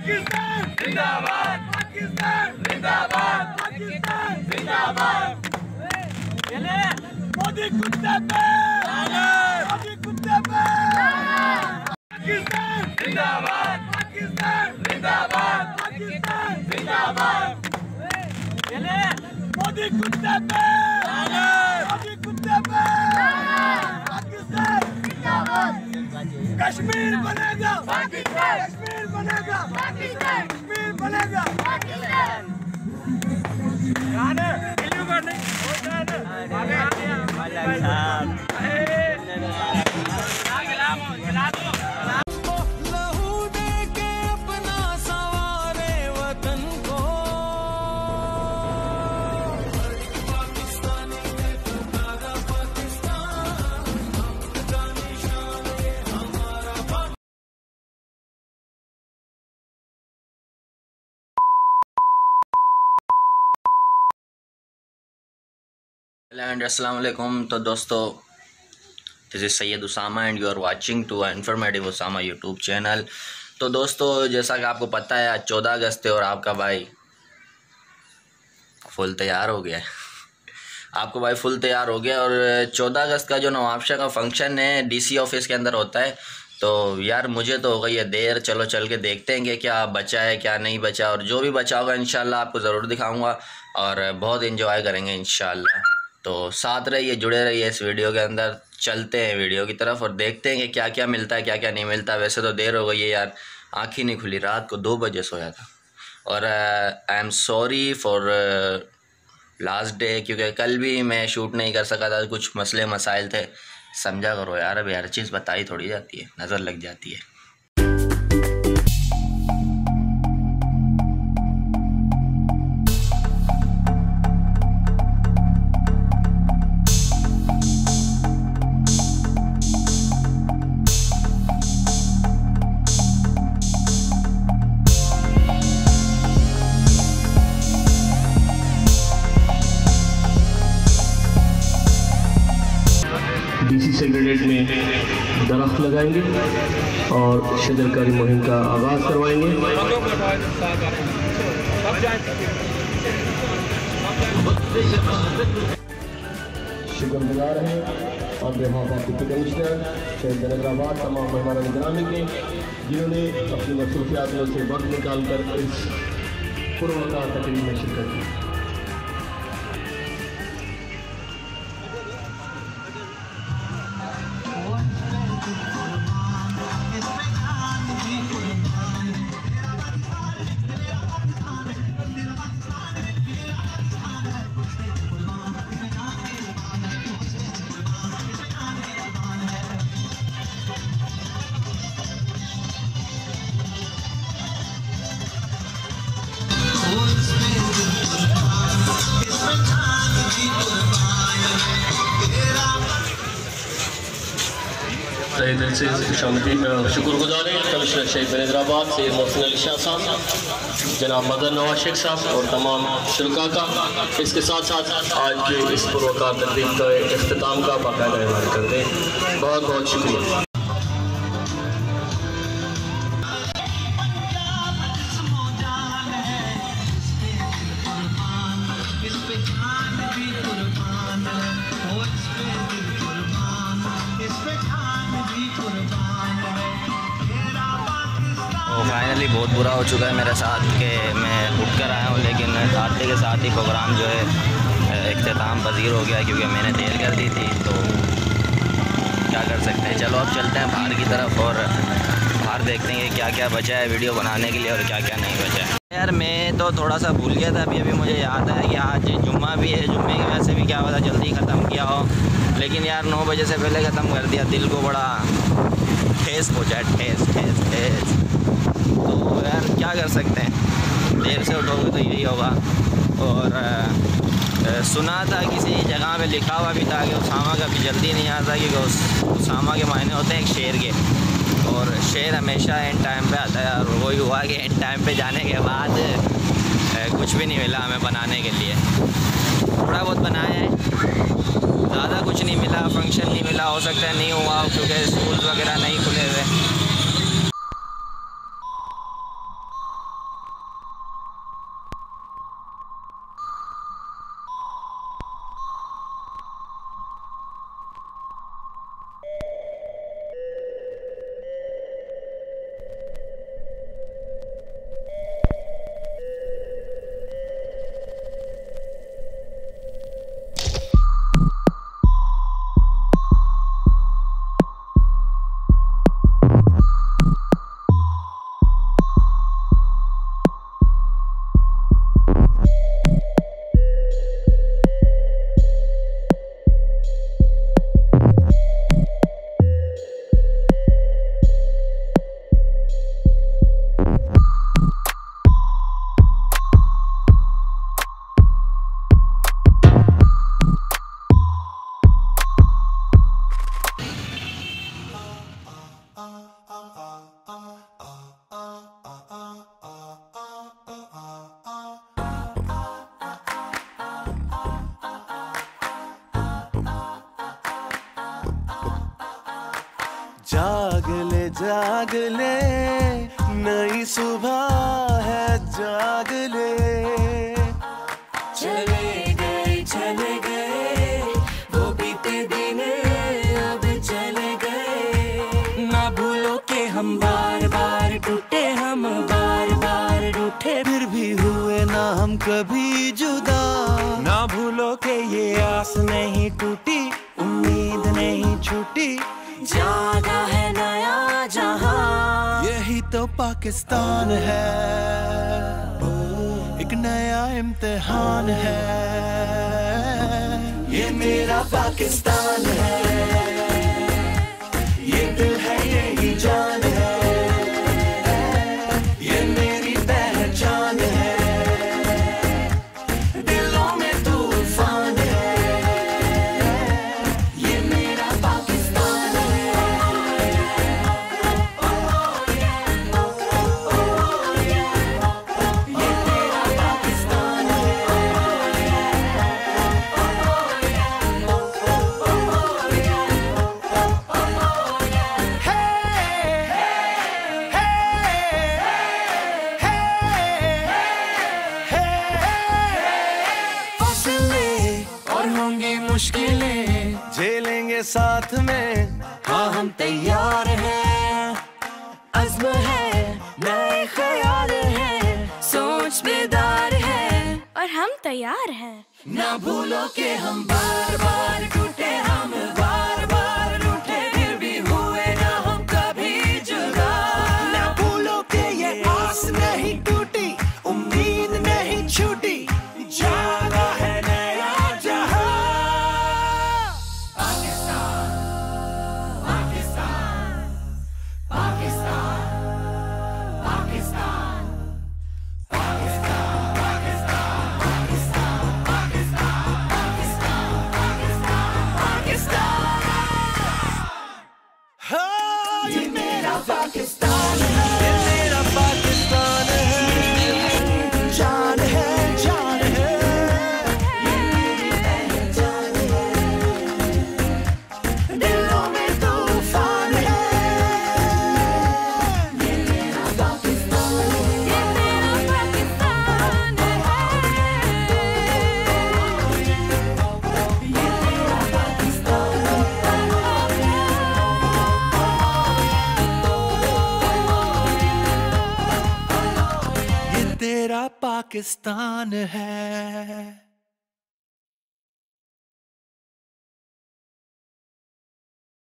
पाकिस्तान जिंदाबाद, पाकिस्तान जिंदाबाद, पाकिस्तान जिंदाबाद। मोदी कुत्ते पे, मोदी कुत्ते पे। पाकिस्तान जिंदाबाद, पाकिस्तान जिंदाबाद, पाकिस्तान जिंदाबाद। मोदी कुत्ते पे, मोदी कुत्ते पे। पाकिस्तान जिंदाबाद। कश्मीर बनेगा, पाकिस्तान कश्मीर बनेगा, पाकिस्तान कश्मीर बनेगा, पाकिस्तान। एंड अस्सलाम वालेकुम। तो दोस्तों, this is Syed Usama and you are watching to informative Usama YouTube channel. तो दोस्तों, जैसा कि आपको पता है, आज 14 अगस्त है और आपका भाई फुल तैयार हो गया है। आपको भाई फुल तैयार हो गया और 14 अगस्त का जो नवाबशाह का फंक्शन है डीसी ऑफिस के अंदर होता है। तो यार मुझे तो हो गई है देर, चलो चल के देखते हैं कि क्या बचा है क्या नहीं बचा, और जो भी बचा होगा इंशाल्लाह आपको ज़रूर दिखाऊँगा और बहुत इन्जॉय करेंगे इंशाल्लाह। तो साथ रहिए, जुड़े रहिए इस वीडियो के अंदर। चलते हैं वीडियो की तरफ और देखते हैं कि क्या क्या मिलता है क्या क्या नहीं मिलता। वैसे तो देर हो गई है यार, आँख ही नहीं खुली, रात को 2 बजे सोया था। और I am sorry for last day, क्योंकि कल भी मैं शूट नहीं कर सका था, कुछ मसले मसाइल थे। समझा करो यार, अब हर चीज़ बताई थोड़ी जाती है, नज़र लग जाती है। डीसी सेक्रेटेरिएट में दरख्त लगाएंगे और शजरकारी मुहिम का आगाज़ करवाएंगे। शुक्रगुजार हैं और वफाक डिप्टी कमिश्नर शहर हैदराबाद, तमाम मेहमान निगरानी के, जिन्होंने अपनी मसरूफियात में से वक्त निकाल कर इस पुरवकार तकरीब में शिरकत की। तहे दिल से शुक्रगुजार हैं कमिश्नर शहर हैदराबाद सैयद मोहसिन अली शाह साहब, जनाब मदन नवाज शेख साहब और तमाम शुरा का। इसके साथ साथ आज के इस पुरवकार तकरीब का अख्ताम का बाकायदा ऐलान करते हैं। बहुत बहुत शुक्रिया। फाइनली बहुत बुरा हो चुका है मेरे साथ के मैं उठकर आया हूँ, लेकिन आते के साथ ही प्रोग्राम जो है इख्तिताम पजीर हो गया, क्योंकि मैंने देर कर दी थी। तो क्या कर सकते हैं, चलो अब चलते हैं बाहर की तरफ और बाहर देखते हैं क्या क्या बचा है वीडियो बनाने के लिए और क्या क्या नहीं बचा है। यार मैं तो थोड़ा सा भूल गया था, अभी अभी मुझे याद आया कि आज जुम्मा भी है। जुम्मे की वजह से भी क्या पता जल्दी ख़त्म किया हो, लेकिन यार 9 बजे से पहले ख़त्म कर दिया। दिल को बड़ा ठेस पहुँचा, ठेस ठेस ठेस। तो यार क्या कर सकते हैं, देर से उठोगे तो यही होगा। और सुना था किसी जगह पे लिखा हुआ भी था कि उसामा का भी जल्दी नहीं आता, क्योंकि उसामा के मायने होते हैं एक शेर के, और शेर हमेशा एंड टाइम पे आता है। और वही हुआ कि एंड टाइम पे जाने के बाद कुछ भी नहीं मिला हमें बनाने के लिए। थोड़ा बहुत बनाया है, ज़्यादा कुछ नहीं मिला, फंक्शन नहीं मिला, हो सकता है नहीं हुआ क्योंकि स्कूल वगैरह नहीं खुले हुए। जाग ले नई सुबह है जाग ले। चले गए वो बीते दिन अब चले गए। ना भूलो के हम बार बार टूटे, हम बार बार रूठे, फिर भी हुए ना हम कभी जुदा। ना भूलो के ये आस नहीं टूटी, उम्मीद नहीं छूटी, जागा है नया जहां। यही तो पाकिस्तान है, एक नया इम्तिहान है, ये मेरा पाकिस्तान है, ये दिल है यही जान है, ये मेरी पहचान है, दिलों में तूफान है, ये मेरा पाकिस्तान है। ये मेरा पाकिस्तान है। फसलें और होंगी मुश्किलें, झेलेंगे साथ में, हाँ हम तैयार हैं। अज़्म है, नए ख्याल है, सोच बेदार है, और हम तैयार हैं। ना भूलो के हम बार बार टूटे, हम बार बार रूठे, फिर भी हुए ना हम कभी जुदा। ना भूलो के ये आस नहीं टूटी, उम्मीद नहीं छूटी, जागा है नया जहां। पाकिस्तान, पाकिस्तान, पाकिस्तान, पाकिस्तान, पाकिस्तान, पाकिस्तान, पाकिस्तान, पाकिस्तान, पाकिस्तान, पाकिस्तान, पाकिस्तान। ये मेरा पाकिस्तान है, ये मेरा पाकिस्तान है, जान है, जान है, ये मेरी पहचान है, दिलों में तूफान है, ये मेरा पाकिस्तान है। ये मेरा पाकिस्तान है, ये मेरा पाकिस्तान है, ये तेरा पाकिस्तान है।